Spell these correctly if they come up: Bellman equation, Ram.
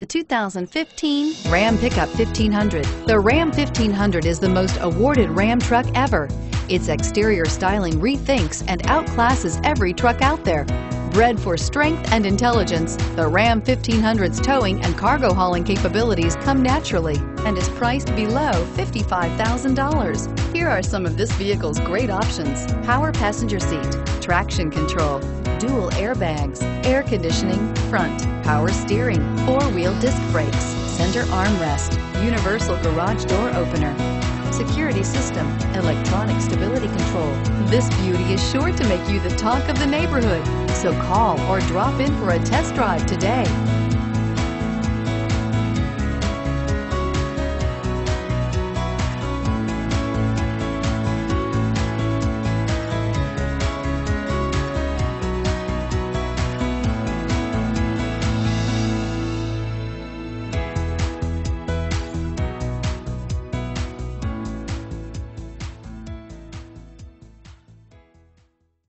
The 2015 Ram Pickup 1500. The Ram 1500 is the most awarded Ram truck ever. Its exterior styling rethinks and outclasses every truck out there. Bred for strength and intelligence, the Ram 1500's towing and cargo hauling capabilities come naturally and is priced below $55,000. Here are some of this vehicle's great options: power passenger seat, traction control, dual airbags, air conditioning, front, power steering, four-wheel disc brakes, center armrest, universal garage door opener, security system, electronic stability control. This beauty is sure to make you the talk of the neighborhood, so call or drop in for a test drive today.